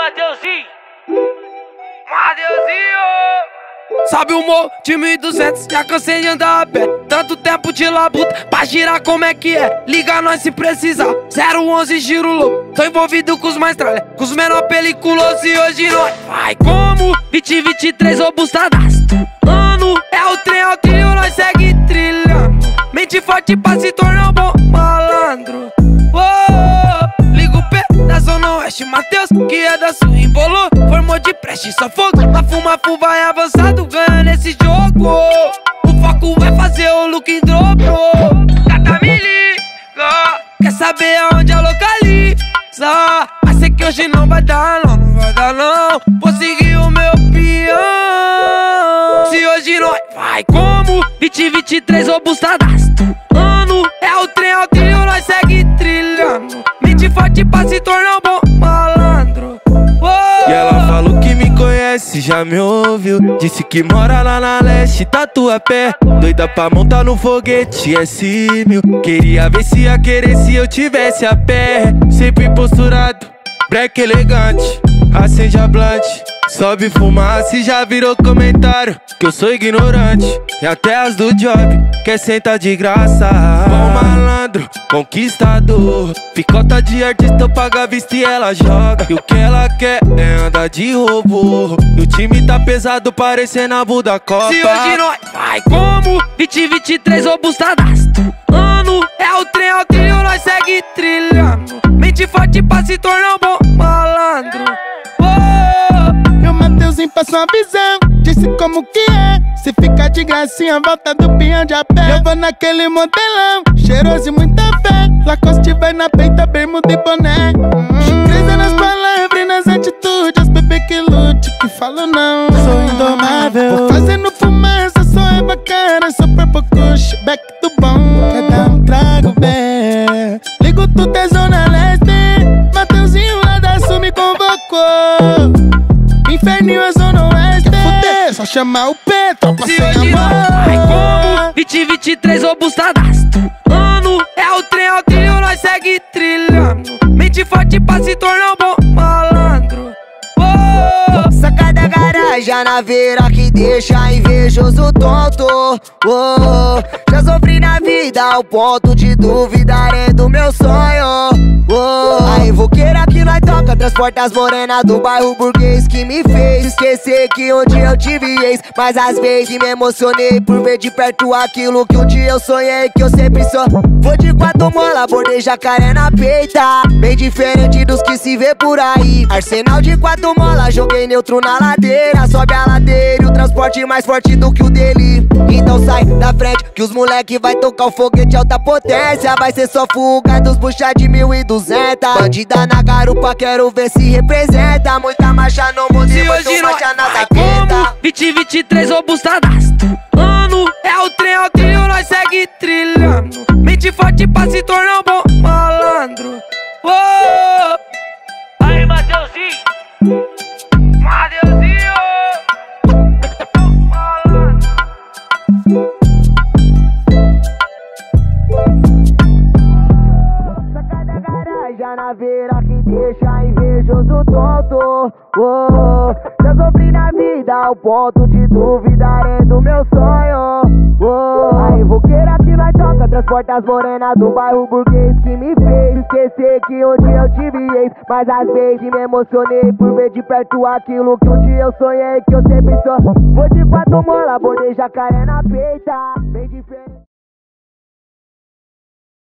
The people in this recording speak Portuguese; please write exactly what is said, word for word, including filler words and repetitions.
Mateuzinho, Mateuzinho. Sabe o morro de mil e duzentos, já cansei de andar a pé. Tanto tempo de labuta, pra girar como é que é? Liga nós se precisar, zero onze giro louco. Tô envolvido com os mais tralha, com os menor peliculoso. E hoje nós vai como vinte vinte e três robustadaço. Mano, é o trem, é o trio, nós segue trilhando. Mente forte pra se tornar um bom malandro. Mateus, que é da sua, embolou, formou de preste, só fogo. Na fumafu vai avançado, ganha nesse jogo. O foco é fazer o look em dobro. Gata me liga, quer saber aonde a localiza? Mas sei que hoje não vai dar não, não vai dar não. Vou seguir o meu peão. Se hoje nós vai como vinte vinte e três robustadaço. Ano é o trem, é o trio, nós segue trilhando. Mente forte pra se tornar um bom malandro. Oh! E ela falou que me conhece, já me ouviu. Disse que mora lá na leste, Tatuapé. Doida pra montar no foguete, é símil. Queria ver se ia querer se eu tivesse a pé. Sempre posturado, breque elegante. Acende a blunt, sobe fumaça e já virou comentário que eu sou ignorante, e até as do job quer sentar de graça. Bom malandro, conquistador, ficota de artista, paga a vista e ela joga. E o que ela quer é andar de robô, e o time tá pesado parecendo a Buda Copa. Se hoje nós vai como vinte vinte e três robustadaço. Ano é o trem, é o trio, nós segue trilhando. Mente forte pra se tornar um bom malandro. Passou a visão, disse como que é. Se fica de gracinha, volta do pinhão de a pé. Eu vou naquele modelão, cheiroso e muita fé. Lacoste vai na peita, bermuda e boné. Surpresa nas palavras e nas atitudes. As bebê que lute, que falo não. Sou indomável, vou fazendo fumaça. Sou é bacana, sou corpo coxo, back do bom. Quer dar um trago, bé? Ligo tudo é zona leste. Mateuzinho lá da sul me convocou. Inferno é zona oeste, fuder, só chamar o pé, tropa sem amor. Vai como vinte vinte e três robustadaço. Ano é o trem, é o trio, nós segue trilhando. Mente forte pra se tornar um bom malandro. Oh! Saca da garagem na veira que deixa invejoso tonto. Oh! Já sofri na vida ao ponto de duvidar é do meu sonho. Oh! A invoqueira que nós toca transporta as morenas do bairro burguês, que me fez esquecer que um dia eu tive ex. Mas às vezes me emocionei por ver de perto aquilo que um dia eu sonhei, que eu sempre só vou de quatro mola, bordei jacaré na peita. Bem diferente dos que se vê por aí. Arsenal de quatro mola, joguei neutro na ladeira. Sobe a ladeira e o transporte mais forte do que o dele. Então sai da frente que os moleque vai tocar o foguete alta potência. Vai ser só fuga dos bucha de mil e duzentos. Bandida na garupa, quero ver se representa. Muita marcha no mundo e muito marcha na saqueta. vinte vinte e três robustadaço. Ano é o trem, é o trio, nós segue trilhando. Mente forte pra se tornar um bom malandro. Oh! Aí Mateuzinho, Mateuzinho. Na veira que deixa invejoso tonto. Oh, já sofri na vida ao ponto de duvidar é do meu sonho. Oh, a invoqueira que nós toca transporta as morenas do bairro burguês, que me fez esquecer que um dia eu tive ex. Mas às vezes me emocionei por ver de perto aquilo que um dia eu sonhei, que eu sempre só vou de quatro mola, bordei jacaré na peita. Bem diferente.